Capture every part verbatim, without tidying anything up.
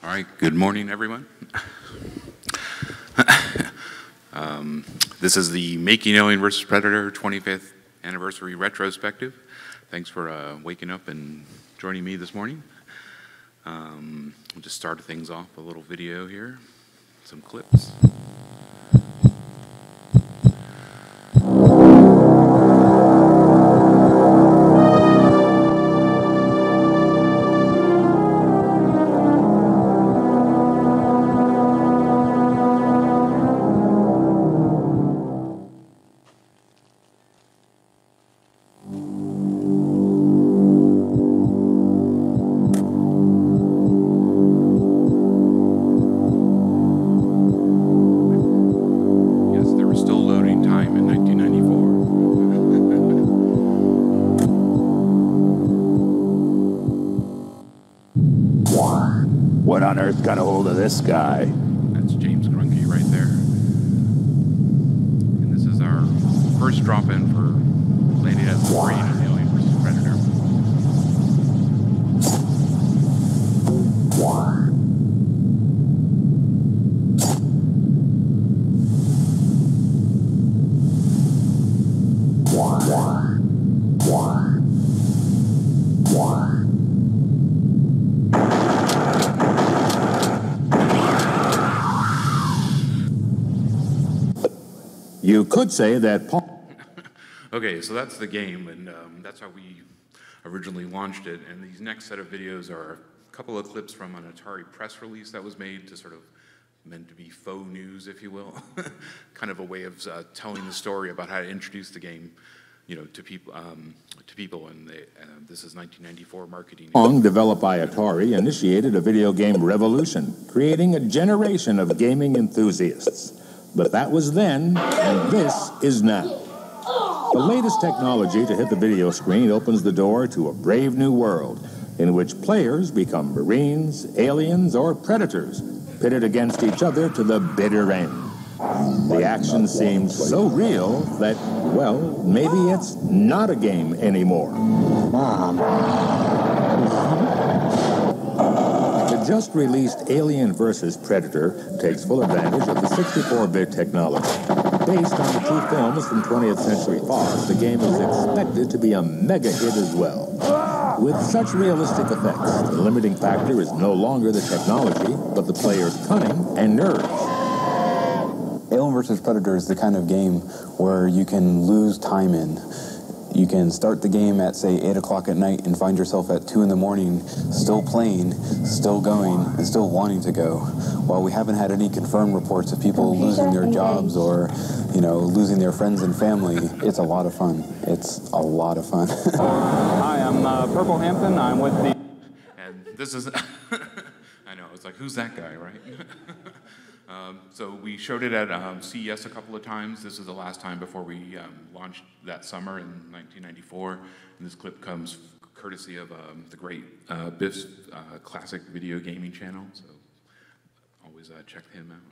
All right, good morning, everyone. um, this is the Making Alien versus. Predator twenty-fifth Anniversary Retrospective. Thanks for uh, waking up and joining me this morning. Um, we'll just start things off with a little video here, some clips. This guy. That's James Grunke right there. And this is our first drop-in for Lady Death Green and Alien versus. Predator. You could say that Paul. Okay, so that's the game, and um, that's how we originally launched it. And these next set of videos are a couple of clips from an Atari press release that was made to sort of meant to be faux news, if you will, kind of a way of uh, telling the story about how to introduce the game, you know, to people. Um, to people, and they, uh, this is nineteen ninety-four marketing. Long developed by Atari initiated a video game revolution, creating a generation of gaming enthusiasts. But that was then, and this is now. The latest technology to hit the video screen opens the door to a brave new world in which players become Marines, aliens, or predators, pitted against each other to the bitter end. The action seems so real that, well, maybe it's not a game anymore. Mom. Just released Alien versus. Predator takes full advantage of the sixty-four bit technology. Based on the two films from twentieth Century Fox, the game is expected to be a mega hit as well. With such realistic effects, the limiting factor is no longer the technology, but the player's cunning and nerves. Alien versus. Predator is the kind of game where you can lose time in. You can start the game at, say, eight o'clock at night and find yourself at two in the morning still playing, still going, and still wanting to go. While we haven't had any confirmed reports of people losing their jobs or, you know, losing their friends and family, it's a lot of fun. It's a lot of fun. Hi, I'm uh, Purple Hampton. I'm with the... And this is... I know, it's like, who's that guy, right? Um, so we showed it at um, C E S a couple of times. This is the last time before we um, launched that summer in nineteen ninety-four. And this clip comes courtesy of um, the great uh, Biff's uh, classic video gaming channel. So always uh, check him out.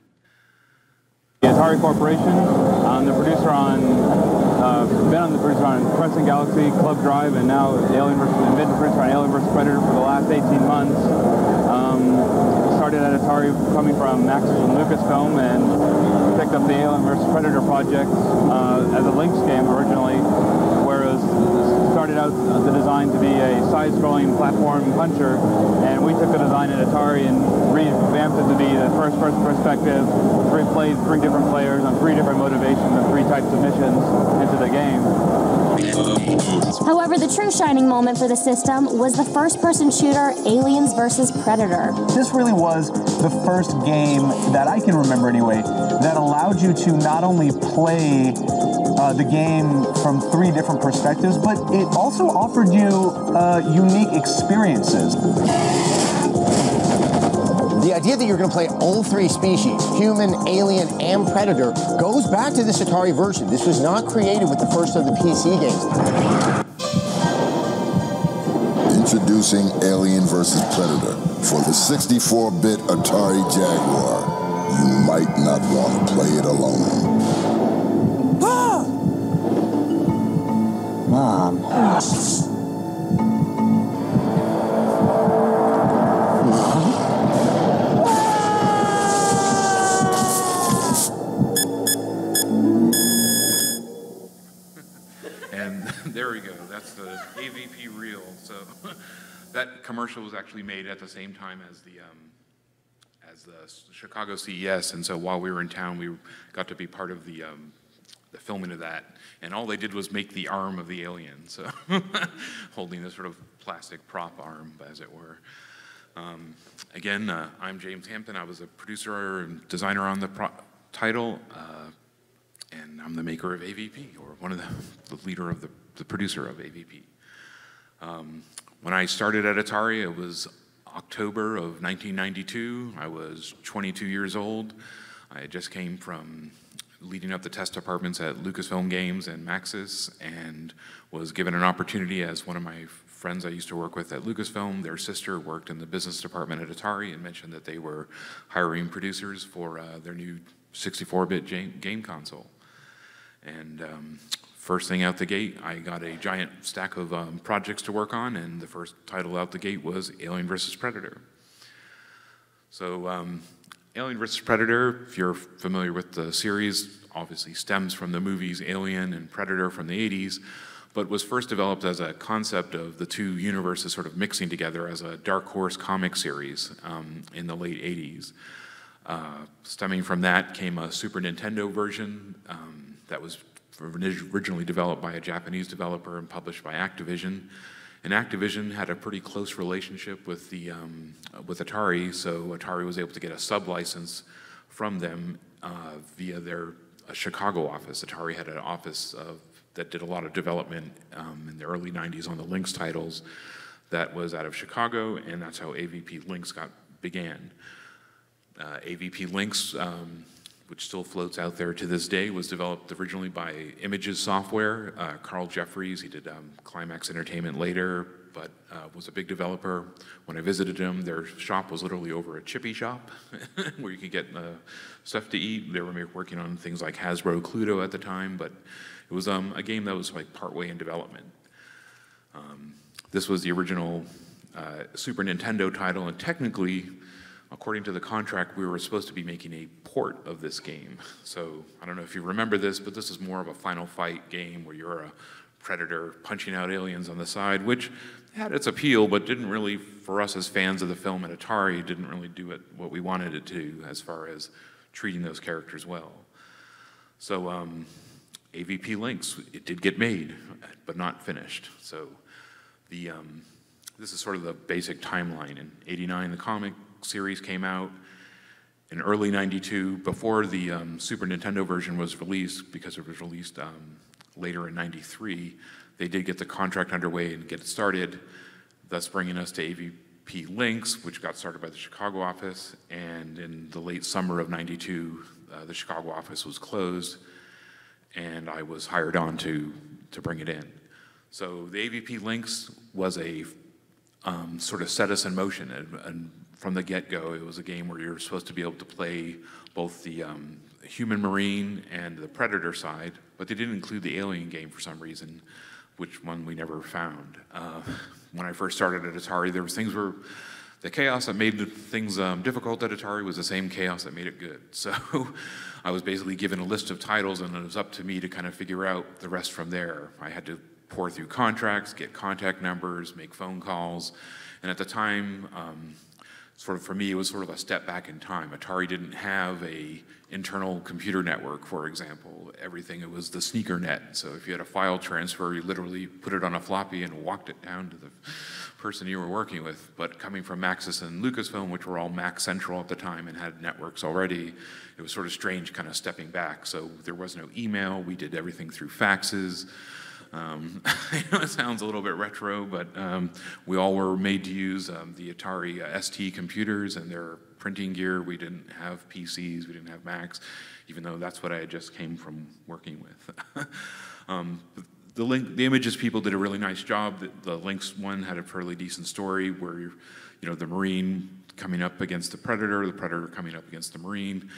The Atari Corporation. I'm the producer on, uh, been on the producer on Crescent Galaxy, Club Drive, and now Alien versus. I've been the producer on Alien versus. Predator for the last eighteen months. Um, Started at Atari, coming from Maxis and Lucasfilm, and picked up the Alien versus. Predator project uh, as a Lynx game originally, whereas it started out the design to be a side-scrolling platform puncher, and we took the design at Atari and revamped it to be the first-person perspective, three plays, three different players on three different motivations and three types of missions into the game. However, the true shining moment for the system was the first-person shooter Aliens versus. Predator. This really was the first game that I can remember anyway that allowed you to not only play uh, the game from three different perspectives, but it also offered you uh, unique experiences. The idea that you're going to play all three species, human, alien, and predator, goes back to this Atari version. This was not created with the first of the P C games. Introducing Alien versus. Predator for the sixty-four bit Atari Jaguar. You might not want to play it alone. Ah! Mom. Ah. A V P reel. So that commercial was actually made at the same time as the um, as the Chicago C E S, and so while we were in town, we got to be part of the um, the filming of that. And all they did was make the arm of the alien, so holding this sort of plastic prop arm, as it were. Um, again, uh, I'm James Hampton. I was a producer and designer on the pro title, uh, and I'm the maker of A V P, or one of the, the leader of the, the producer of A V P. Um, when I started at Atari, it was October of nineteen ninety-two. I was twenty-two years old. I just came from leading up the test departments at Lucasfilm Games and Maxis, and was given an opportunity as one of my friends I used to work with at Lucasfilm, their sister worked in the business department at Atari, and mentioned that they were hiring producers for uh, their new sixty-four bit game console. And um, first thing out the gate, I got a giant stack of um, projects to work on, and the first title out the gate was Alien versus. Predator. So um, Alien versus. Predator, if you're familiar with the series, obviously stems from the movies Alien and Predator from the eighties. But was first developed as a concept of the two universes sort of mixing together as a Dark Horse comic series um, in the late eighties. Uh, stemming from that came a Super Nintendo version um, that was originally developed by a Japanese developer and published by Activision. And Activision had a pretty close relationship with, the, um, with Atari, so Atari was able to get a sub-license from them uh, via their uh, Chicago office. Atari had an office of that did a lot of development um, in the early nineties on the Lynx titles that was out of Chicago, and that's how A V P Lynx got, began. Uh, A V P Lynx, um, which still floats out there to this day, was developed originally by Images Software, uh, Carl Jeffries. He did um, Climax Entertainment later, but uh, was a big developer. When I visited him, their shop was literally over a chippy shop where you could get uh, stuff to eat. They were working on things like Hasbro Cluedo at the time, but it was um, a game that was like partway in development. Um, this was the original uh, Super Nintendo title, and technically, according to the contract, we were supposed to be making a port of this game. So I don't know if you remember this, but this is more of a Final Fight game where you're a predator punching out aliens on the side, which had its appeal, but didn't really, for us as fans of the film at Atari, didn't really do it what we wanted it to as far as treating those characters well. So. Um, A V P Lynx, it did get made, but not finished. So the, um, this is sort of the basic timeline. In eighty-nine, the comic series came out. In early ninety-two, before the um, Super Nintendo version was released, because it was released um, later in ninety-three, they did get the contract underway and get it started, thus bringing us to A V P Lynx, which got started by the Chicago office. And in the late summer of ninety-two, uh, the Chicago office was closed, and I was hired on to, to bring it in. So the A V P Lynx was a um, sort of set us in motion, and, and from the get-go, it was a game where you're supposed to be able to play both the um, human marine and the predator side, but they didn't include the alien game for some reason, which one we never found. Uh, when I first started at Atari, there was things where the chaos that made the things um, difficult at Atari was the same chaos that made it good. So I was basically given a list of titles, and it was up to me to kind of figure out the rest from there. I had to pore through contracts, get contact numbers, make phone calls. And at the time, um, sort of for me, it was sort of a step back in time. Atari didn't have an internal computer network, for example. Everything, it was the sneaker net. So if you had a file transfer, you literally put it on a floppy and walked it down to the person you were working with. But coming from Maxis and Lucasfilm, which were all Mac Central at the time and had networks already, it was sort of strange kind of stepping back. So there was no email. We did everything through faxes. Um, I know it sounds a little bit retro, but um, we all were made to use um, the Atari uh, S T computers and their printing gear. We didn't have P Cs. We didn't have Macs, even though that's what I just came from working with. um, The, link, the Images people did a really nice job. The, the Lynx one had a fairly decent story where, you know, the Marine coming up against the Predator, the Predator coming up against the Marine.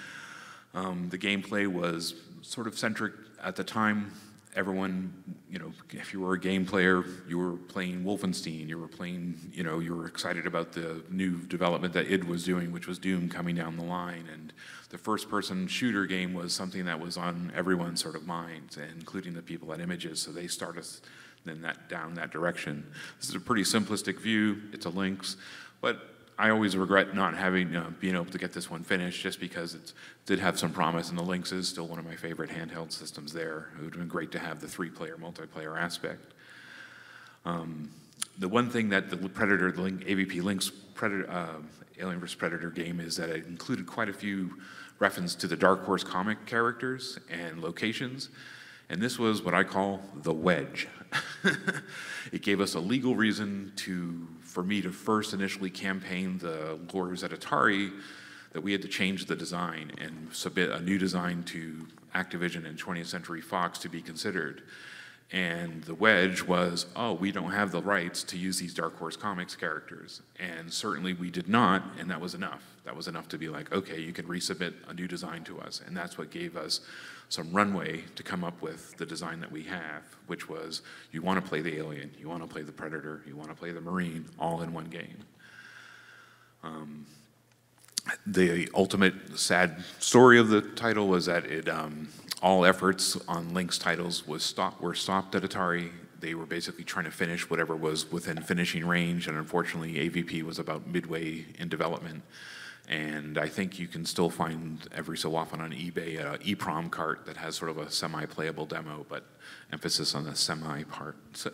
Um, the gameplay was sort of centric at the time. Everyone, you know, if you were a game player, you were playing Wolfenstein, you were playing, you know, you were excited about the new development that id was doing, which was Doom coming down the line. And the first-person shooter game was something that was on everyone's sort of minds, including the people at Images, so they started us, then that down that direction. This is a pretty simplistic view. It's a Lynx, but I always regret not having uh, being able to get this one finished, just because it did have some promise, and the Lynx is still one of my favorite handheld systems there. It would have been great to have the three-player multiplayer aspect. Um, the one thing that the Predator, the A V P Lynx Predator, uh, Alien versus. Predator game is that it included quite a few references to the Dark Horse comic characters and locations. And this was what I call the wedge. It gave us a legal reason to, for me to first initially campaign the lawyers at Atari that we had to change the design and submit a new design to Activision and twentieth Century Fox to be considered. And the wedge was, oh, we don't have the rights to use these Dark Horse Comics characters. And certainly we did not, and that was enough. That was enough to be like, okay, you can resubmit a new design to us. And that's what gave us some runway to come up with the design that we have, which was, you want to play the alien, you want to play the predator, you want to play the marine, all in one game. Um, the ultimate sad story of the title was that it, um, all efforts on Lynx titles was stopped, were stopped at Atari. They were basically trying to finish whatever was within finishing range, and unfortunately A V P was about midway in development. And I think you can still find every so often on eBay an EEPROM cart that has sort of a semi-playable demo, but emphasis on the semi part. So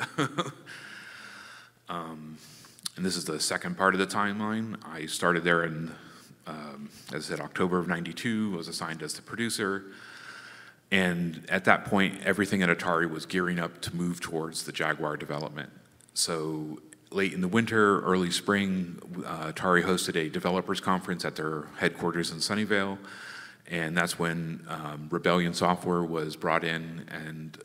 um, and this is the second part of the timeline. I started there in, um, as I said, October of ninety-two, was assigned as the producer. And at that point, everything at Atari was gearing up to move towards the Jaguar development. So late in the winter, early spring, uh, Atari hosted a developers conference at their headquarters in Sunnyvale. And that's when um, Rebellion Software was brought in and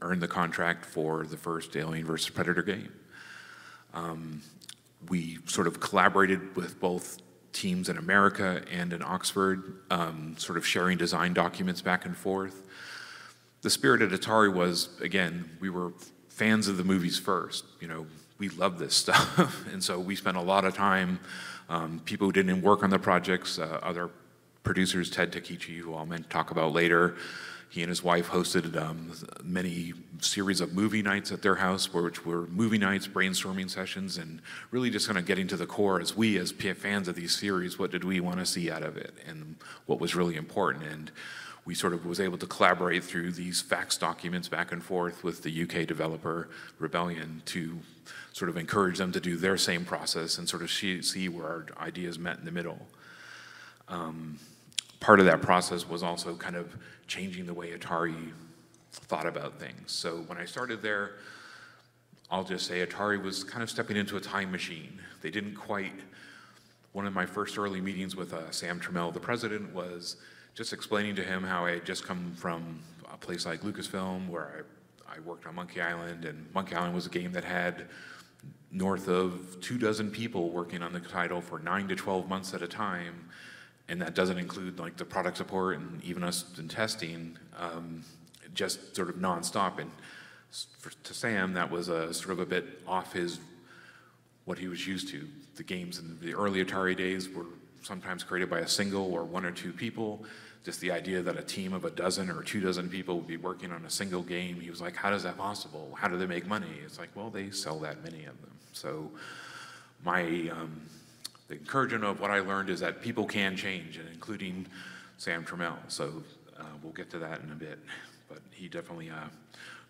earned the contract for the first Alien versus. Predator game. Um, we sort of collaborated with both teams in America and in Oxford, um, sort of sharing design documents back and forth. The spirit at Atari was, again, we were fans of the movies first. You know, we loved this stuff. And so we spent a lot of time, um, people who didn't work on the projects, uh, other producers, Ted Takuchi, who I'll talk about later, he and his wife hosted um, many series of movie nights at their house, which were movie nights, brainstorming sessions, and really just kind of getting to the core as we, as fans of these series, what did we want to see out of it and what was really important. And we sort of was able to collaborate through these fax documents back and forth with the U K developer Rebellion to sort of encourage them to do their same process and sort of see where our ideas met in the middle. Um, Part of that process was also kind of changing the way Atari thought about things. So when I started there, I'll just say Atari was kind of stepping into a time machine. They didn't quite, one of my first early meetings with uh, Sam Trammell, the president, was just explaining to him how I had just come from a place like Lucasfilm where I, I worked on Monkey Island, and Monkey Island was a game that had north of two dozen people working on the title for nine to twelve months at a time. And that doesn't include like the product support and even us in testing, um, just sort of nonstop. And for, to Sam, that was a sort of a bit off his, what he was used to. The games in the early Atari days were sometimes created by a single or one or two people. Just the idea that a team of a dozen or two dozen people would be working on a single game, he was like, how is that possible? How do they make money? It's like, well, they sell that many of them. So my, um, the encouragement of what I learned is that people can change, and including Sam Trammell. So uh, we'll get to that in a bit. But he definitely uh,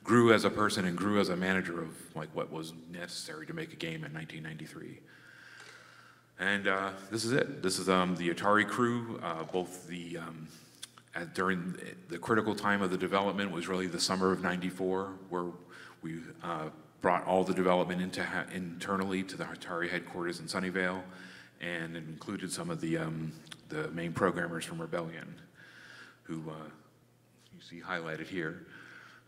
grew as a person and grew as a manager of like what was necessary to make a game in nineteen ninety-three. And uh, this is it. This is um, the Atari crew. Uh, both the um, at, during the critical time of the development was really the summer of ninety-four, where we uh, brought all the development into ha internally to the Atari headquarters in Sunnyvale. And it included some of the, um, the main programmers from Rebellion, who uh, you see highlighted here.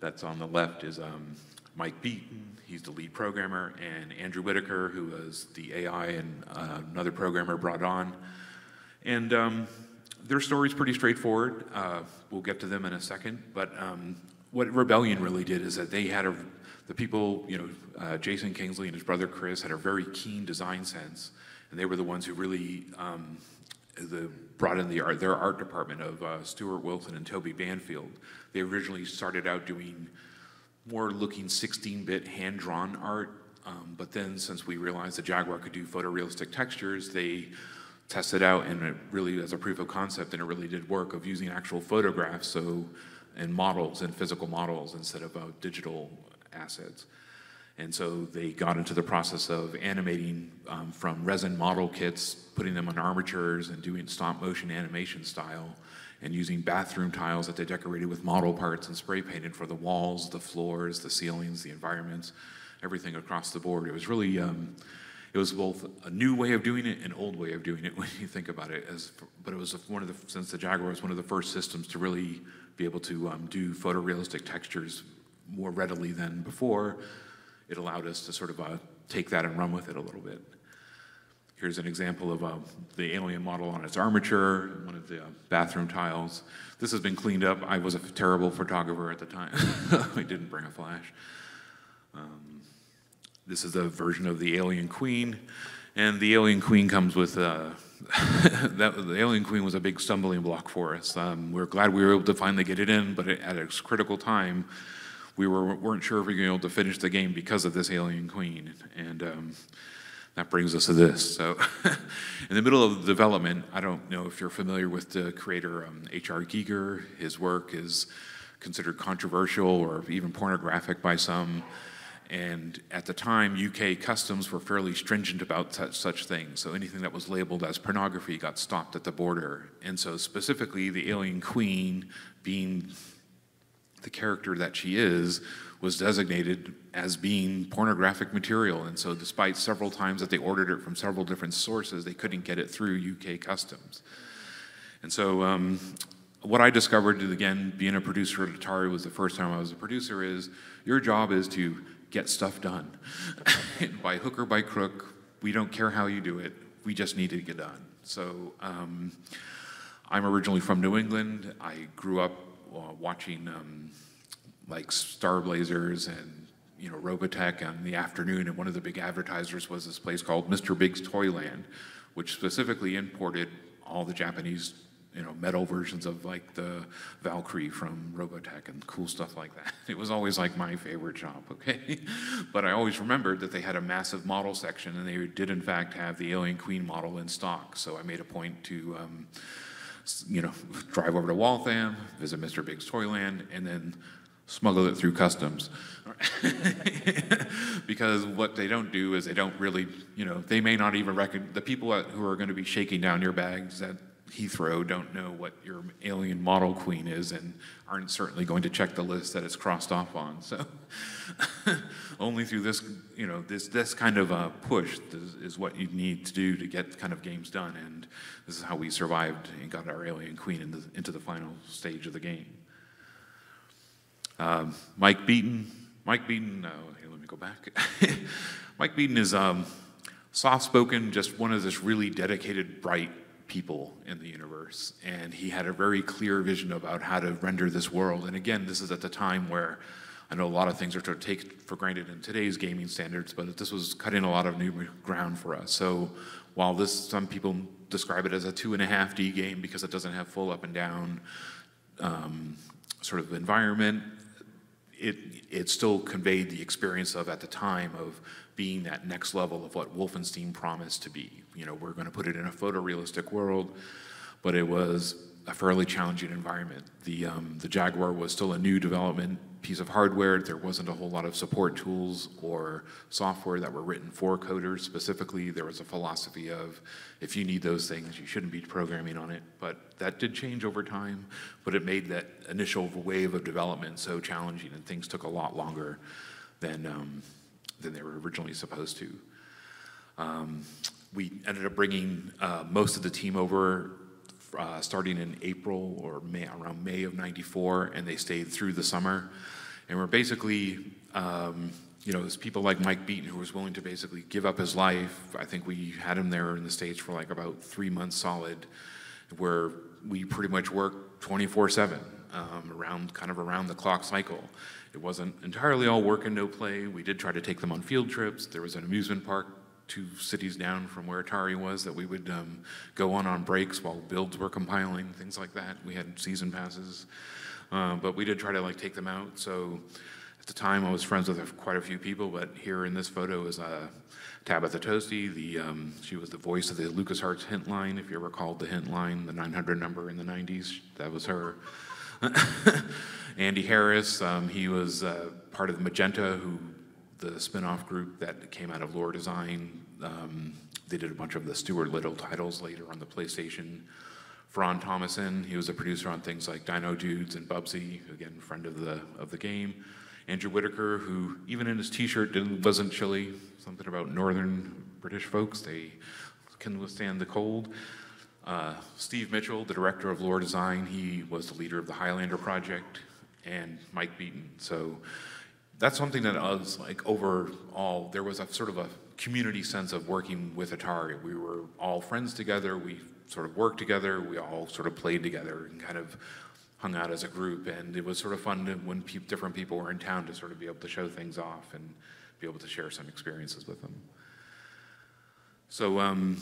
That's on the left is um, Mike Beaton, he's the lead programmer, and Andrew Whitaker, who was the A I and uh, another programmer brought on. And um, their story's pretty straightforward. Uh, we'll get to them in a second, but um, what Rebellion really did is that they had a, the people, you know, uh, Jason Kingsley and his brother Chris had a very keen design sense. And they were the ones who really um, the, brought in the art, their art department of uh, Stuart Wilson and Toby Banfield. They originally started out doing more looking sixteen bit hand-drawn art. Um, but then since we realized the Jaguar could do photorealistic textures, they tested out, and it really, as a proof of concept, and it really did work, of using actual photographs so and models and physical models instead of uh, digital assets. And so they got into the process of animating um, from resin model kits, putting them on armatures and doing stop motion animation style, and using bathroom tiles that they decorated with model parts and spray painted for the walls, the floors, the ceilings, the environments, everything across the board. It was really, um, it was both a new way of doing it and an old way of doing it when you think about it. As, but it was one of the, since the Jaguar was one of the first systems to really be able to um, do photorealistic textures more readily than before, it allowed us to sort of uh, take that and run with it a little bit. Here's an example of uh, the alien model on its armature, one of the uh, bathroom tiles. This has been cleaned up. I was a terrible photographer at the time. I didn't bring a flash. Um, this is a version of the Alien Queen. And the Alien Queen comes with, uh, that, the Alien Queen was a big stumbling block for us. Um, we're glad we were able to finally get it in, but it, at a critical time, we were, weren't sure if we were going to be able to finish the game because of this Alien Queen. And um, that brings us to this. So in the middle of the development, I don't know if you're familiar with the creator H R Um, Giger. His work is considered controversial or even pornographic by some. And at the time, U K customs were fairly stringent about such, such things. So anything that was labeled as pornography got stopped at the border. And so specifically, the Alien Queen, being the character that she is, was designated as being pornographic material. And so despite several times that they ordered it from several different sources, they couldn't get it through U K customs. And so um, what I discovered, again, being a producer at Atari was the first time I was a producer, is your job is to get stuff done. By hook or by crook, we don't care how you do it, we just need to get done. So um, I'm originally from New England. I grew up uh, watching um, like Star Blazers and you know Robotech in the afternoon, and one of the big advertisers was this place called Mister Big's Toyland, which specifically imported all the Japanese you know metal versions of like the Valkyrie from Robotech and cool stuff like that. It was always like my favorite shop, okay? But I always remembered that they had a massive model section, and they did in fact have the Alien Queen model in stock. So I made a point to um, you know drive over to Waltham, visit Mister Big's Toyland, and then smuggle it through customs. Because what they don't do is they don't really, you know, they may not even recognize, the people who are going to be shaking down your bags at Heathrow don't know what your alien model queen is and aren't certainly going to check the list that it's crossed off on. So only through this, you know, this, this kind of uh, push is what you need to do to get kind of games done. And this is how we survived and got our alien queen in the, into the final stage of the game. Um, Mike Beaton, Mike Beaton, uh, here, let me go back. Mike Beaton is um, soft-spoken, just one of this really dedicated, bright people in the universe. And he had a very clear vision about how to render this world. And again, this is at the time where I know a lot of things are sort of taken for granted in today's gaming standards, but this was cutting a lot of new ground for us. So while this, some people describe it as a two and a half D game because it doesn't have full up and down um, sort of environment, It, it still conveyed the experience of, at the time, of being that next level of what Wolfenstein promised to be. You know, we're going to put it in a photorealistic world, but it was a fairly challenging environment. The, um, the Jaguar was still a new development piece of hardware. There wasn't a whole lot of support tools or software that were written for coders specifically. There was a philosophy of, if you need those things, you shouldn't be programming on it. But that did change over time, but it made that initial wave of development so challenging, and things took a lot longer than, um, than they were originally supposed to. Um, we ended up bringing uh, most of the team over Uh, starting in April or May, around May of ninety-four, and they stayed through the summer. And we're basically, um, you know, there's people like Mike Beaton who was willing to basically give up his life. I think we had him there in the States for like about three months solid, where we pretty much worked twenty-four seven, um, around, kind of around the clock cycle. It wasn't entirely all work and no play. We did try to take them on field trips. There was an amusement park two cities down from where Atari was that we would um, go on on breaks while builds were compiling, things like that. We had season passes, uh, but we did try to like take them out. So At the time, I was friends with quite a few people, but here in this photo is uh, Tabitha Toasty. The, um, she was the voice of the LucasArts hint line, if you ever called the hint line, the nine hundred number in the nineties. That was her. Andy Harris, um, he was uh, part of Magenta, who the spin-off group that came out of Lore Design. Um, they did a bunch of the Stuart Little titles later on the PlayStation. Ron Thomason, he was a producer on things like Dino Dudes and Bubsy, again, friend of the of the game. Andrew Whitaker, who even in his t-shirt didn't, wasn't chilly, something about northern British folks, they can withstand the cold. Uh, Steve Mitchell, the director of Lore Design, he was the leader of the Highlander project, and Mike Beaton. So that's something that was like overall, there was a sort of a community sense of working with Atari. We were all friends together, we sort of worked together, we all sort of played together and kind of hung out as a group, and it was sort of fun to, when pe different people were in town, to sort of be able to show things off and be able to share some experiences with them. So um,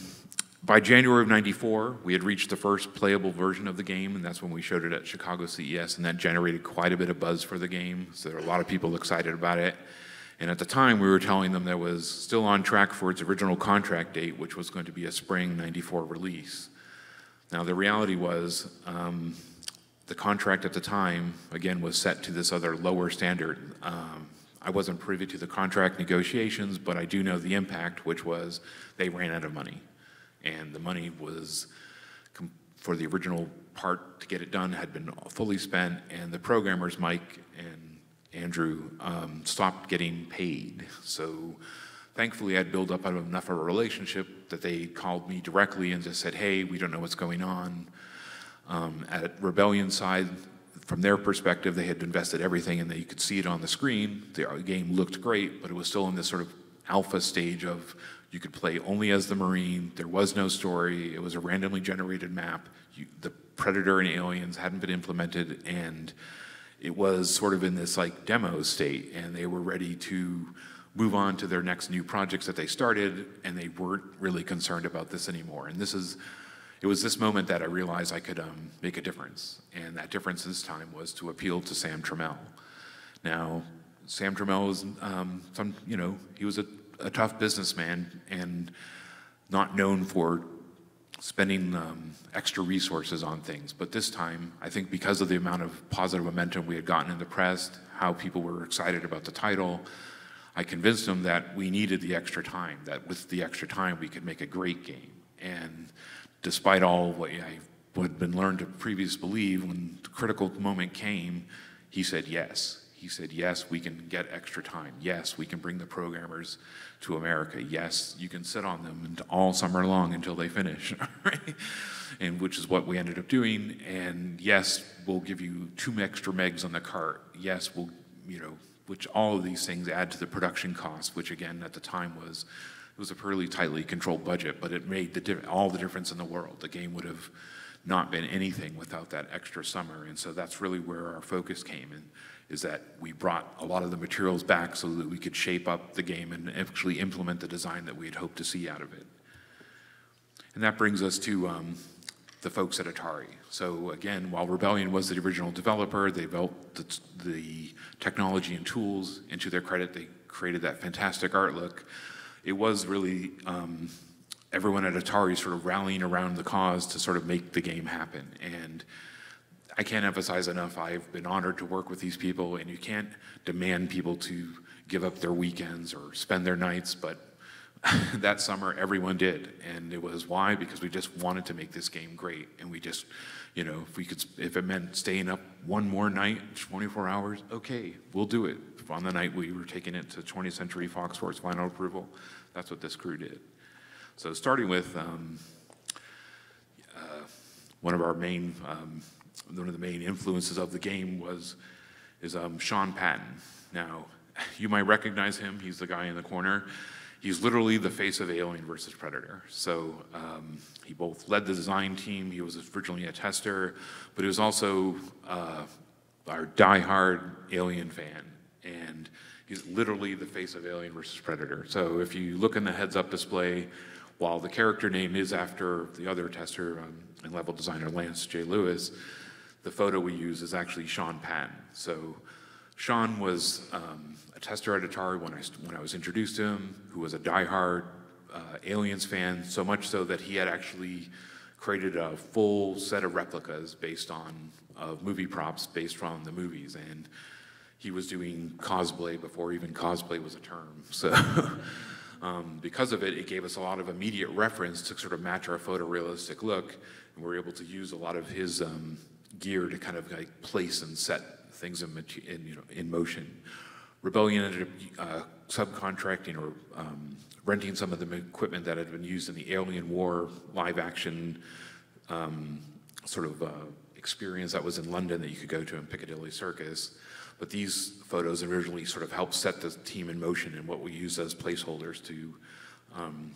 by January of ninety-four, we had reached the first playable version of the game, and that's when we showed it at Chicago C E S, and that generated quite a bit of buzz for the game, so there were a lot of people excited about it. And at the time, we were telling them that it was still on track for its original contract date, which was going to be a spring ninety-four release. Now, the reality was, um, the contract at the time, again, was set to this other lower standard. Um, I wasn't privy to the contract negotiations, but I do know the impact, which was they ran out of money. And the money was, for the original part to get it done, had been fully spent, and the programmers, Mike and Andrew, um, stopped getting paid. So thankfully I'd built up enough of a relationship that they called me directly and just said, hey, we don't know what's going on. Um, at Rebellion side, from their perspective, they had invested everything, and they could see it on the screen. The game looked great, but it was still in this sort of alpha stage of you could play only as the Marine, there was no story, it was a randomly generated map, you, the Predator and aliens hadn't been implemented, and it was sort of in this like demo state, and they were ready to move on to their next new projects that they started, and they weren't really concerned about this anymore. And this is, it was this moment that I realized I could um, make a difference, and that difference this time was to appeal to Sam Trammell. Now, Sam Trammell was um, some, you know, he was a, a tough businessman and not known for spending um, extra resources on things. But this time, I think because of the amount of positive momentum we had gotten in the press, how people were excited about the title, I convinced them that we needed the extra time, that with the extra time we could make a great game. And despite all what I had been learned to previously believe, when the critical moment came, he said yes. He said, yes, we can get extra time. Yes, we can bring the programmers to America. Yes, you can sit on them all summer long until they finish, right? And which is what we ended up doing. And yes, we'll give you two extra megs on the cart. Yes, we'll, you know, which all of these things add to the production cost, which again, at the time was, it was a fairly tightly controlled budget, but it made the all the difference in the world. The game would have not been anything without that extra summer. And so that's really where our focus came in. Is that we brought a lot of the materials back so that we could shape up the game and actually implement the design that we had hoped to see out of it. And that brings us to um, the folks at Atari. So again, while Rebellion was the original developer, they built the, the technology and tools, and to their credit, they created that fantastic art look. It was really um, everyone at Atari sort of rallying around the cause to sort of make the game happen. And I can't emphasize enough, I've been honored to work with these people, and you can't demand people to give up their weekends or spend their nights, but that summer everyone did. And it was why? Because we just wanted to make this game great, and we just, you know, if we could, if it meant staying up one more night, twenty-four hours, okay, we'll do it. On the night we were taking it to twentieth Century Fox for its final approval, that's what this crew did. So starting with um, uh, one of our main, um, one of the main influences of the game was, is um, Sean Patton. Now, you might recognize him, he's the guy in the corner. He's literally the face of Alien versus. Predator. So um, he both led the design team, he was originally a tester, but he was also uh, our diehard Alien fan. And he's literally the face of Alien versus. Predator. So if you look in the heads-up display, while the character name is after the other tester um, and level designer, Lance J. Lewis, the photo we use is actually Sean Patton. So Sean was um, a tester at Atari when I, when I was introduced to him, who was a diehard uh, Aliens fan, so much so that he had actually created a full set of replicas based on uh, movie props based from the movies. And he was doing cosplay before even cosplay was a term. So um, because of it, it gave us a lot of immediate reference to sort of match our photorealistic look. And we were able to use a lot of his um, gear to kind of like place and set things in, in, you know, in motion. Rebellion ended up uh, subcontracting or um, renting some of the equipment that had been used in the Alien War live action um, sort of uh, experience that was in London that you could go to in Piccadilly Circus. But these photos originally sort of helped set the team in motion and what we used as placeholders to, um,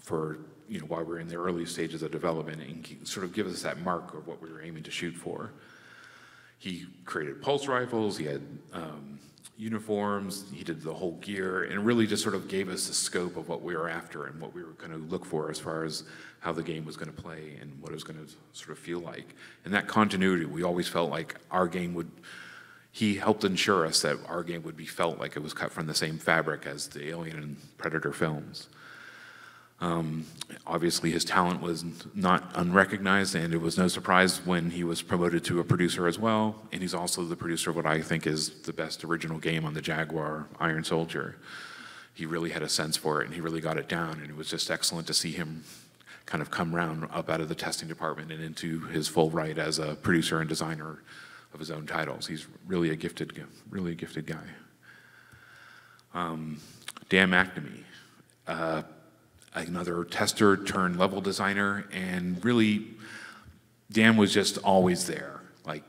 for, you know, while we were in the early stages of development and sort of give us that mark of what we were aiming to shoot for. He created pulse rifles, he had um, uniforms, he did the whole gear, and really just sort of gave us the scope of what we were after and what we were gonna look for as far as how the game was gonna play and what it was gonna sort of feel like. And that continuity, we always felt like our game would, he helped ensure us that our game would be felt like it was cut from the same fabric as the Alien and Predator films. Um, obviously his talent was not unrecognized, and it was no surprise when he was promoted to a producer as well, and he's also the producer of what I think is the best original game on the Jaguar, Iron Soldier. He really had a sense for it, and he really got it down, and it was just excellent to see him kind of come round up out of the testing department and into his full right as a producer and designer of his own titles. He's really a gifted, really a gifted guy. Um, Dan McNamee. Uh, another tester turned level designer, and really Dan was just always there. Like,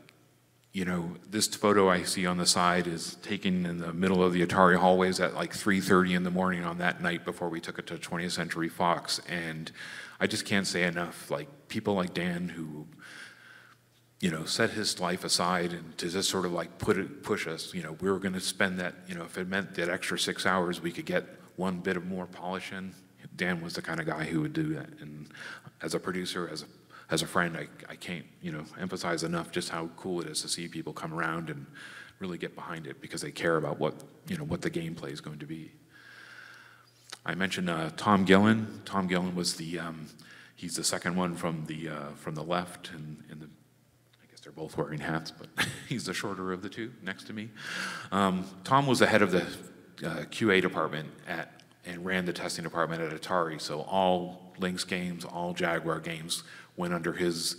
you know, this photo I see on the side is taken in the middle of the Atari hallways at like three thirty in the morning on that night before we took it to twentieth Century Fox, and I just can't say enough, like, people like Dan who, you know, set his life aside and to just sort of like put it, push us, you know, we were gonna spend that, you know, if it meant that extra six hours we could get one bit of more polish in, Dan was the kind of guy who would do that. And as a producer, as a, as a friend, I, I can't, you know, emphasize enough just how cool it is to see people come around and really get behind it because they care about what, you know, what the gameplay is going to be. I mentioned uh, Tom Gillen. Tom Gillen was the, um, he's the second one from the, uh, from the left, and, and the, I guess they're both wearing hats, but he's the shorter of the two next to me. Um, Tom was the head of the uh, Q A department at and ran the testing department at Atari, so all Lynx games, all Jaguar games went under his,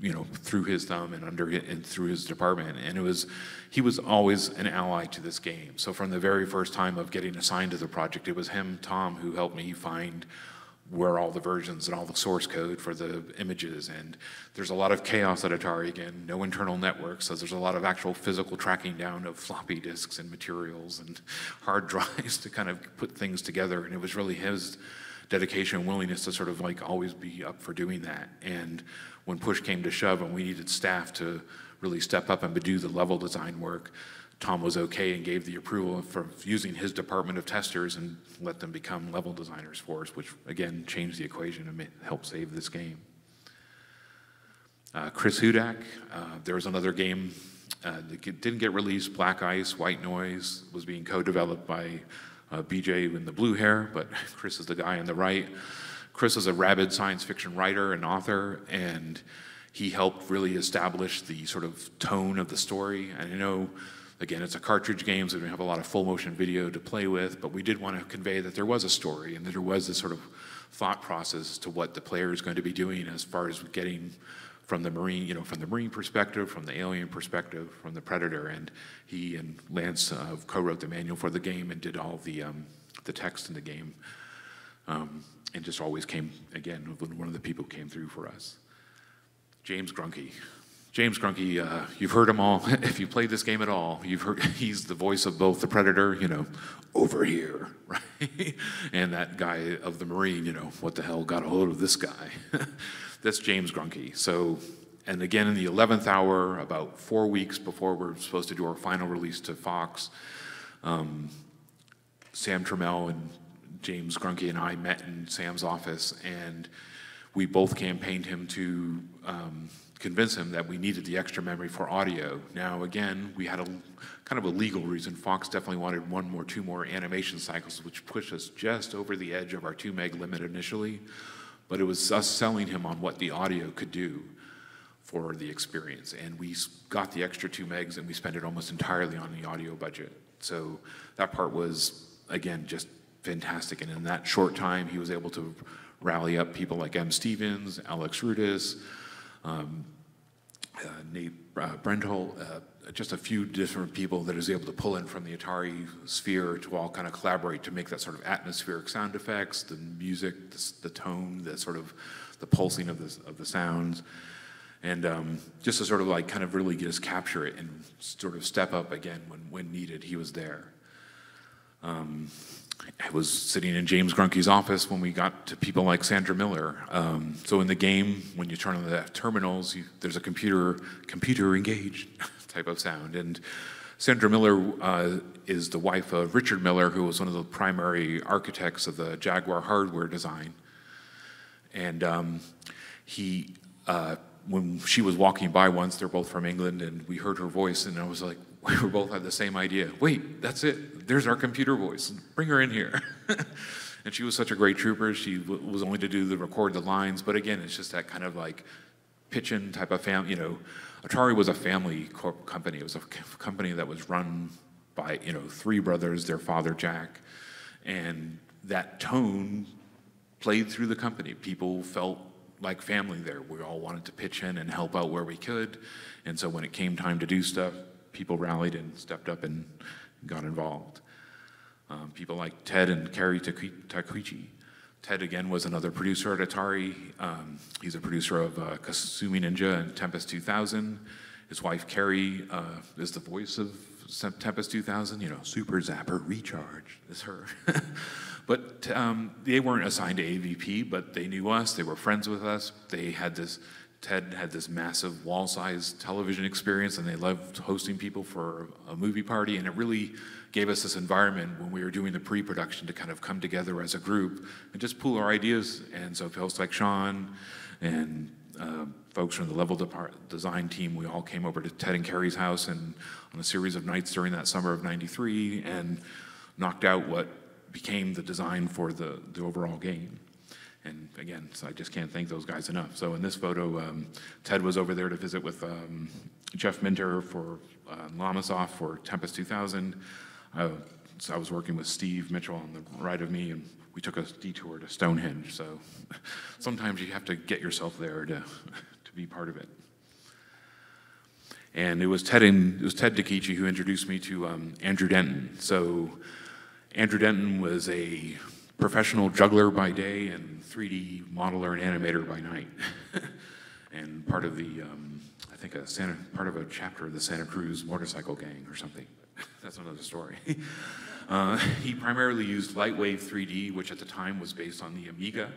you know, through his thumb and under his, and through his department. And it was, he was always an ally to this game. So from the very first time of getting assigned to the project, it was him, Tom, who helped me find where all the versions and all the source code for the images. And there's a lot of chaos at Atari, again, no internal network, so there's a lot of actual physical tracking down of floppy disks and materials and hard drives to kind of put things together. And it was really his dedication and willingness to sort of like always be up for doing that. And when push came to shove and we needed staff to really step up and do the level design work, Tom was okay and gave the approval for using his department of testers and let them become level designers for us, which again changed the equation and helped save this game. Uh, Chris Hudak, uh, there was another game uh, that didn't get released, Black Ice, White Noise, was being co-developed by uh, B J in the blue hair, but Chris is the guy on the right. Chris is a rabid science fiction writer and author, and he helped really establish the sort of tone of the story. And I know, again, it's a cartridge game, so we have a lot of full motion video to play with, but we did want to convey that there was a story and that there was this sort of thought process to what the player is going to be doing as far as getting from the Marine, you know, from the Marine perspective, from the Alien perspective, from the Predator. And he and Lance uh, co-wrote the manual for the game and did all the, um, the text in the game. Um, and just always came, again, one of the people who came through for us. James Grunke. James Grunke, uh, you've heard him all. If you played this game at all, you've heard he's the voice of both the Predator, you know, over here, right? And that guy of the Marine, you know, what the hell got a hold of this guy? That's James Grunke. So, and again, in the eleventh hour, about four weeks before we're supposed to do our final release to Fox, um, Sam Trammell and James Grunke and I met in Sam's office, and we both campaigned him to, um, convince him that we needed the extra memory for audio. Now again, we had a kind of a legal reason. Fox definitely wanted one more, two more animation cycles, which pushed us just over the edge of our two meg limit initially, but it was us selling him on what the audio could do for the experience. And we got the extra two megs and we spent it almost entirely on the audio budget. So that part was, again, just fantastic. And in that short time, he was able to rally up people like M. Stevens, Alex Rudis, um, uh, Nate uh, Brenthold, uh, just a few different people that he was able to pull in from the Atari sphere to all kind of collaborate to make that sort of atmospheric sound effects, the music, the, the tone, the sort of the pulsing of the, of the sounds. And um, just to sort of like kind of really just capture it and sort of step up again when, when needed, he was there. Um, I was sitting in James Grunke's office when we got to people like Sandra Miller. Um, so in the game, when you turn on the terminals, you, there's a computer, computer engaged type of sound. And Sandra Miller uh, is the wife of Richard Miller, who was one of the primary architects of the Jaguar hardware design. And um, he... Uh, when she was walking by once, they're both from England, and we heard her voice, and I was like, we were both had the same idea. Wait, that's it. There's our computer voice. Bring her in here. And she was such a great trooper. She w was only to do the record the lines, but again, it's just that kind of like pitchin' type of family. You know, Atari was a family corp company. It was a company that was run by, you know, three brothers, their father, Jack, and that tone played through the company. People felt like family there. We all wanted to pitch in and help out where we could. And so when it came time to do stuff, people rallied and stepped up and got involved. Um, people like Ted and Carrie Takuchi. Ted, again, was another producer at Atari. Um, he's a producer of uh, Kasumi Ninja and Tempest two thousand. His wife, Carrie, uh, is the voice of Tempest two thousand, you know, Super Zapper Recharge is her. But um, they weren't assigned to A V P, but they knew us, they were friends with us. They had this, Ted had this massive wall-sized television experience, and they loved hosting people for a movie party, and it really gave us this environment when we were doing the pre-production to kind of come together as a group and just pool our ideas. And so folks like Sean and uh, folks from the level depart design team, we all came over to Ted and Carrie's house and on a series of nights during that summer of ninety-three and knocked out what became the design for the, the overall game. And again, so I just can't thank those guys enough. So in this photo, um, Ted was over there to visit with um, Jeff Minter for uh, Lamasoff for Tempest two thousand. Uh, so I was working with Steve Mitchell on the right of me, and we took a detour to Stonehenge. So sometimes you have to get yourself there to, to be part of it. And it was Ted and, it was Ted Takuchi who introduced me to um, Andrew Denton. So Andrew Denton was a professional juggler by day and three D modeler and animator by night, and part of the, um, I think a Santa, part of a chapter of the Santa Cruz motorcycle gang or something. That's another story. Uh, he primarily used Lightwave three D, which at the time was based on the Amiga,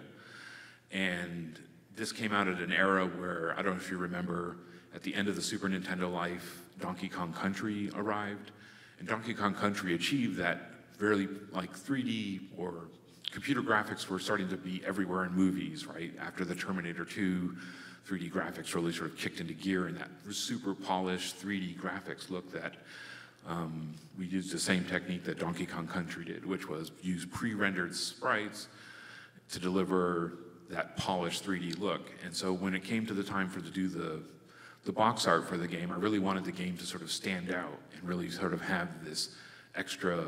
and this came out at an era where, I don't know if you remember, at the end of the Super Nintendo life, Donkey Kong Country arrived, and Donkey Kong Country achieved that. Really, like three D or computer graphics were starting to be everywhere in movies, right? After the Terminator two, three D graphics really sort of kicked into gear, and that super polished three D graphics look that um, we used the same technique that Donkey Kong Country did, which was use pre-rendered sprites to deliver that polished three D look. And so when it came to the time for to do the, the box art for the game, I really wanted the game to sort of stand out and really sort of have this extra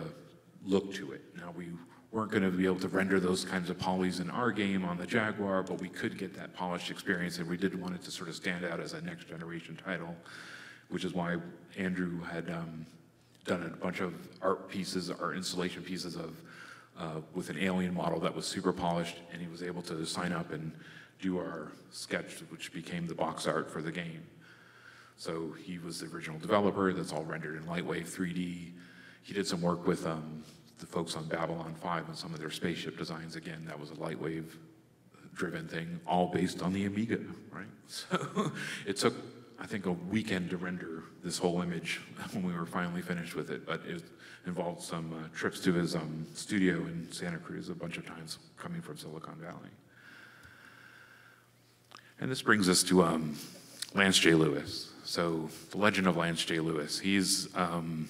look to it. Now, we weren't going to be able to render those kinds of polys in our game on the Jaguar, but we could get that polished experience, and we did want it to sort of stand out as a next generation title, which is why Andrew had um, done a bunch of art pieces, art installation pieces of uh, with an alien model that was super polished, and he was able to sign up and do our sketch, which became the box art for the game. So he was the original developer. That's all rendered in Lightwave three D. He did some work with um, the folks on Babylon five and some of their spaceship designs. Again, that was a Lightwave driven thing, all based on the Amiga, right? So it took, I think, a weekend to render this whole image when we were finally finished with it, but it involved some uh, trips to his um, studio in Santa Cruz a bunch of times coming from Silicon Valley. And this brings us to um, Lance J. Lewis. So the legend of Lance J. Lewis. He's um,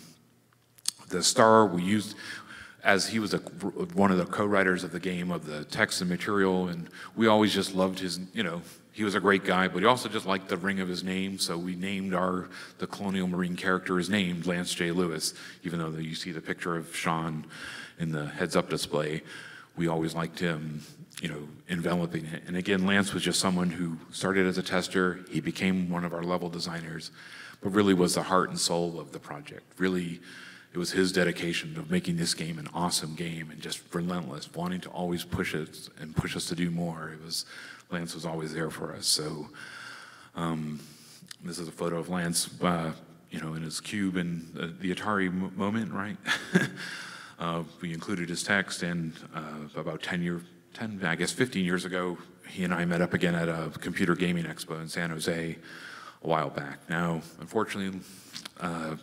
the star we used, as he was a, one of the co-writers of the game, of the text and material, and we always just loved his, you know, he was a great guy, but he also just liked the ring of his name, so we named our, the Colonial Marine character is named Lance J. Lewis, even though you see the picture of Sean in the heads-up display. We always liked him, you know, enveloping it. And again, Lance was just someone who started as a tester, he became one of our level designers, but really was the heart and soul of the project. Really, it was his dedication of making this game an awesome game and just relentless, wanting to always push us and push us to do more. It was, Lance was always there for us. So um, this is a photo of Lance, uh, you know, in his cube and uh, the Atari m moment, right? uh, we included his text, and uh, about ten year, ten, I guess fifteen years ago, he and I met up again at a computer gaming expo in San Jose a while back. Now, unfortunately, uh,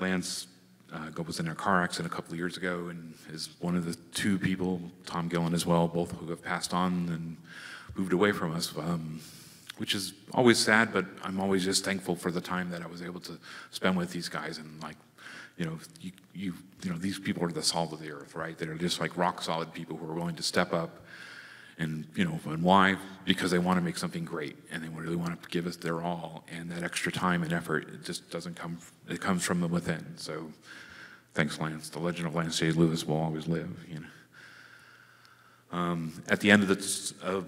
Lance Uh, was in a car accident a couple of years ago, and is one of the two people, Tom Gillen as well, both who have passed on and moved away from us, um, which is always sad, but I'm always just thankful for the time that I was able to spend with these guys. And like, you know, you, you, you know, these people are the salt of the earth, right? They're just like rock solid people who are willing to step up and, you know, and why? Because they want to make something great and they really want to give us their all, and that extra time and effort, it just doesn't come, it comes from them within. So, thanks, Lance. The legend of Lance J. Lewis will always live. You know. Um, at the end of the of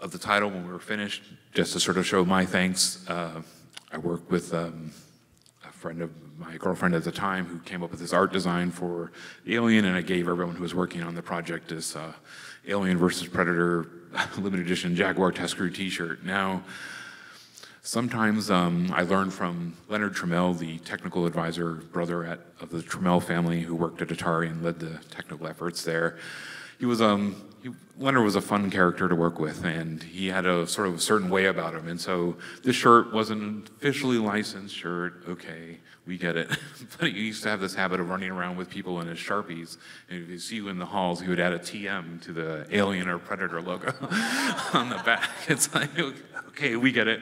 of the title, when we were finished, just to sort of show my thanks, uh, I worked with um, a friend of my girlfriend at the time who came up with this art design for Alien, and I gave everyone who was working on the project this uh, Alien versus. Predator limited edition Jaguar test crew T-shirt. Now, sometimes um, I learned from Leonard Trammell, the technical advisor, brother at, of the Trammell family, who worked at Atari and led the technical efforts there. He was, um, he, Leonard was a fun character to work with, and he had a sort of a certain way about him. And so this shirt wasn't an officially licensed shirt. Okay, we get it. But he used to have this habit of running around with people in his Sharpies, and if you see you in the halls, he would add a T M to the Alien or Predator logo on the back. It's like, okay. Okay, we get it.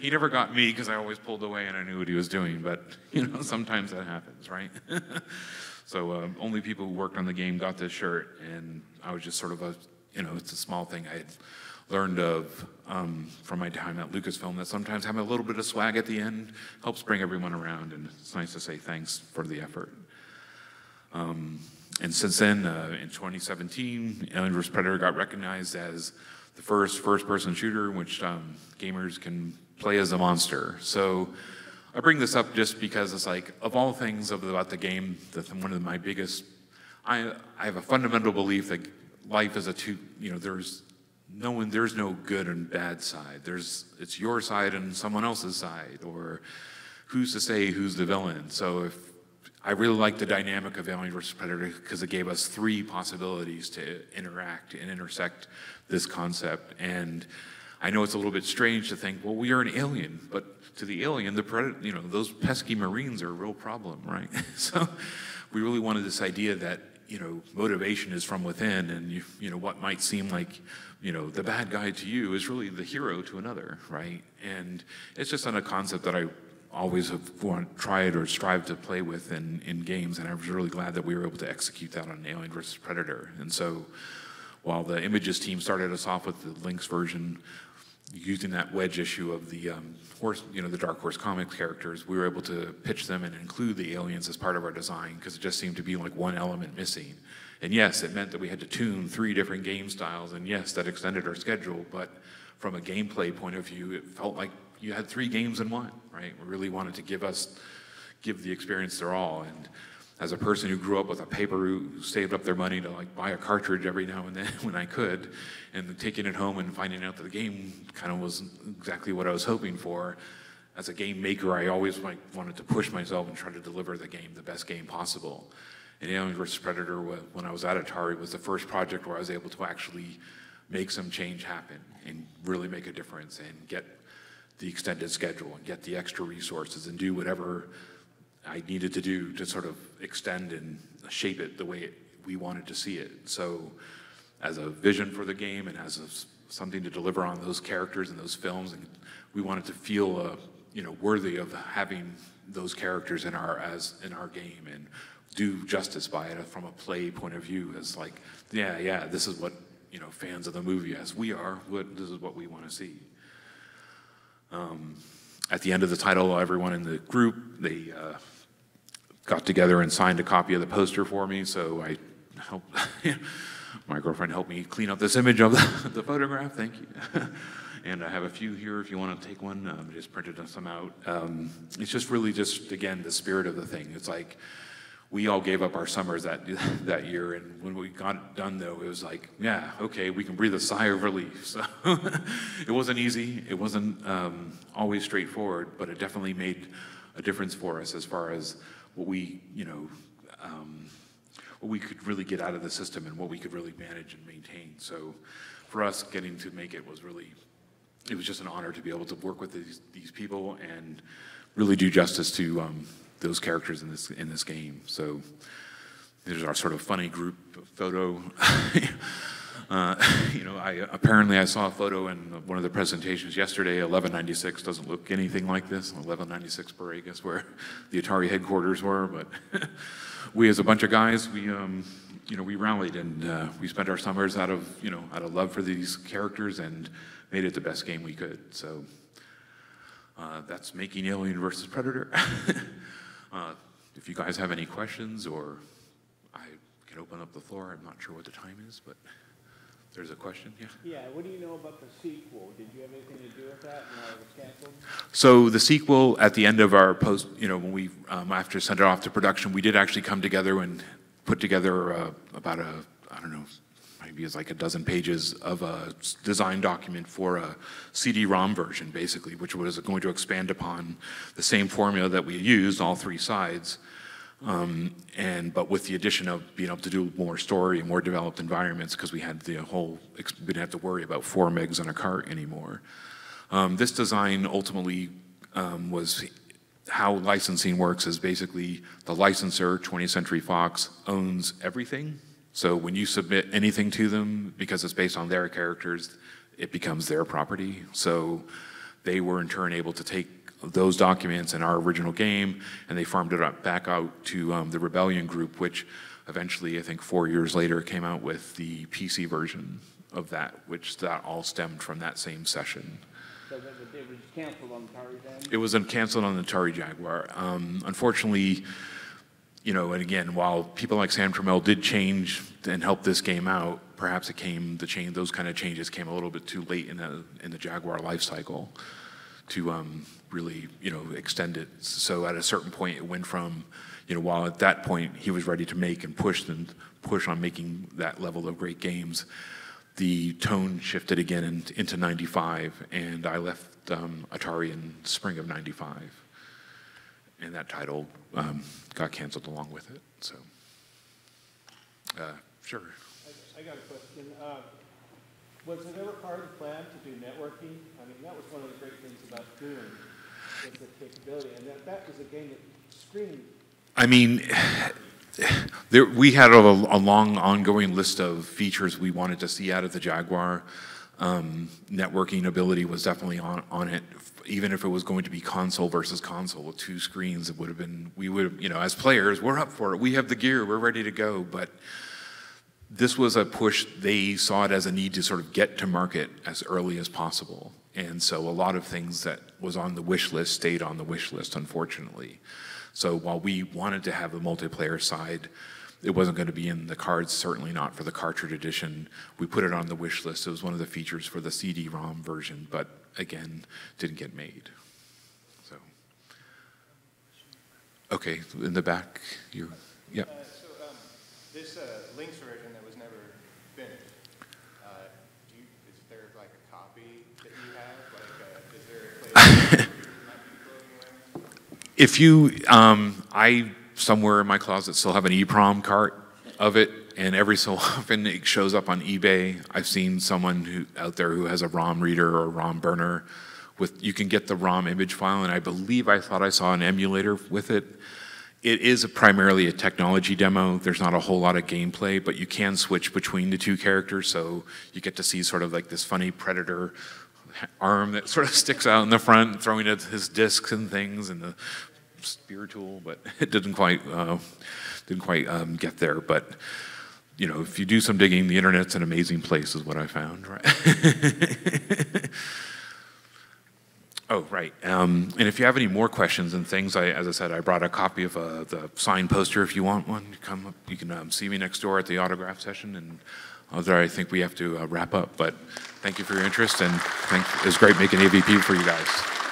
He never got me because I always pulled away and I knew what he was doing, but you know, sometimes that happens, right? So um, only people who worked on the game got this shirt, and I was just sort of a, you know, it's a small thing I had learned of um, from my time at Lucasfilm, that sometimes having a little bit of swag at the end helps bring everyone around, and it's nice to say thanks for the effort. Um, and since then, uh, in twenty seventeen, Alien versus. Predator got recognized as the first first-person shooter in which um, gamers can play as a monster. So I bring this up just because it's like, of all things of, about the game, the, one of my biggest, I, I have a fundamental belief that life is a two, you know, there's no one, there's no good and bad side. There's, it's your side and someone else's side, or who's to say who's the villain? So if, I really like the dynamic of Alien versus. Predator because it gave us three possibilities to interact and intersect this concept. And I know it's a little bit strange to think, well, we are an alien, but to the alien, the predator, you know, those pesky Marines are a real problem, right? So we really wanted this idea that, you know, motivation is from within, and you, you know, what might seem like, you know, the bad guy to you is really the hero to another, right? And it's just on a concept that I always have want, tried or strived to play with in, in games, and I was really glad that we were able to execute that on Alien versus. Predator. And so while the Images team started us off with the Lynx version, using that wedge issue of the um, horse, you know, the Dark Horse comics characters, we were able to pitch them and include the aliens as part of our design, because it just seemed to be like one element missing. And yes, it meant that we had to tune three different game styles, and yes, that extended our schedule, but from a gameplay point of view, it felt like you had three games in one, right? We really wanted to give us, give the experience their all. And as a person who grew up with a paper route, who saved up their money to like buy a cartridge every now and then when I could, and taking it home and finding out that the game kind of wasn't exactly what I was hoping for, as a game maker, I always like wanted to push myself and try to deliver the game, the best game possible. And Alien versus. Predator, when I was at Atari, was the first project where I was able to actually make some change happen and really make a difference and get the extended schedule and get the extra resources and do whatever I needed to do to sort of extend and shape it the way it, we wanted to see it. So as a vision for the game and as a something to deliver on those characters and those films, and we wanted to feel uh, you know, worthy of having those characters in our as in our game and do justice by it from a play point of view. As like, yeah, yeah, this is what, you know, fans of the movie, as we are, what this is what we want to see. Um, at the end of the title, everyone in the group, they uh, got together and signed a copy of the poster for me, so I helped. My girlfriend helped me clean up this image of the, the photograph, thank you. And I have a few here if you want to take one. Um, I just printed some out. Um, it's just really just, again, the spirit of the thing. It's like, we all gave up our summers that, that year, and when we got done, though, it was like, yeah, okay, we can breathe a sigh of relief. So it wasn't easy. It wasn't um, always straightforward, but it definitely made a difference for us as far as what we, you know, um, what we could really get out of the system and what we could really manage and maintain. So for us, getting to make it was really, it was just an honor to be able to work with these, these people and really do justice to um, those characters in this, in this game. So there's our sort of funny group photo. uh, you know, I, apparently I saw a photo in one of the presentations yesterday. eleven ninety-six doesn't look anything like this. eleven ninety-six Parade, I guess, where the Atari headquarters were. But we, as a bunch of guys, we, um, you know, we rallied and uh, we spent our summers out of, you know, out of love for these characters and made it the best game we could. So uh, that's making Alien versus. Predator. Uh, if you guys have any questions, or I can open up the floor. I'm not sure what the time is, but there's a question, yeah? Yeah, what do you know about the sequel? Did you have anything to do with that and it was canceled? So the sequel, at the end of our post, you know, when we, um, after sent it off to production, we did actually come together and put together uh, about a, I don't know, maybe it's like a dozen pages of a design document for a C D ROM version, basically, which was going to expand upon the same formula that we used, all three sides, um, and but with the addition of being able to do more story and more developed environments, because we had the whole, we didn't have to worry about four megs on a cart anymore. Um, this design ultimately um, was how licensing works, is basically the licensor, twentieth century fox, owns everything. So when you submit anything to them, because it's based on their characters, it becomes their property. So they were in turn able to take those documents in our original game, and they farmed it up back out to um, the Rebellion group, which eventually, I think four years later, came out with the P C version of that, which that all stemmed from that same session. So that was, it was canceled on Atari then? It was canceled on the Atari Jaguar. Um, unfortunately, you know, and again, while people like Sam Trammell did change and help this game out, perhaps it came, the change, those kind of changes came a little bit too late in the, in the Jaguar life cycle to um, really, you know, extend it. So at a certain point, it went from, you know, while at that point he was ready to make and push and push on making that level of great games, the tone shifted again in, into ninety-five, and I left um, Atari in spring of ninety-five. And that title um, got canceled along with it. So, uh, sure. I, I got a question. Uh, was it ever part of the plan to do networking? I mean, that was one of the great things about Doom, was the capability, and that, that was a game that screamed. I mean, there, we had a, a long, ongoing list of features we wanted to see out of the Jaguar. Um, networking ability was definitely on, on it. Even if it was going to be console versus console with two screens, it would have been, we would have, you know, as players, we're up for it. We have the gear, we're ready to go. But this was a push. They saw it as a need to sort of get to market as early as possible. And so a lot of things that was on the wish list stayed on the wish list, unfortunately. So while we wanted to have the multiplayer side, it wasn't going to be in the cards, certainly not for the cartridge edition. We put it on the wish list. It was one of the features for the C D ROM version, but again, didn't get made. So, okay, in the back, you, yeah. Uh, so um, this uh, Lynx version that was never finished, uh, do you, is there like a copy that you have? Like, uh, is there a place that might be floating around? If you, um, I. somewhere in my closet still have an EEPROM cart of it, and every so often it shows up on eBay. I've seen someone who, out there who has a ROM reader or a ROM burner. With, you can get the ROM image file, and I believe I thought I saw an emulator with it. It is a primarily a technology demo. There's not a whole lot of gameplay, but you can switch between the two characters, so you get to see sort of like this funny Predator arm that sort of sticks out in the front, throwing at his discs and things, and the spear tool, but it didn't quite uh, didn't quite um, get there. But you know, if you do some digging, the internet's an amazing place, is what I found. Right. Oh, right. Um, and if you have any more questions and things, I, as I said, I brought a copy of uh, the signed poster. If you want one, come up. You can um, see me next door at the autograph session. And other, I think we have to uh, wrap up. But thank you for your interest, and thank, it was great making A V P for you guys.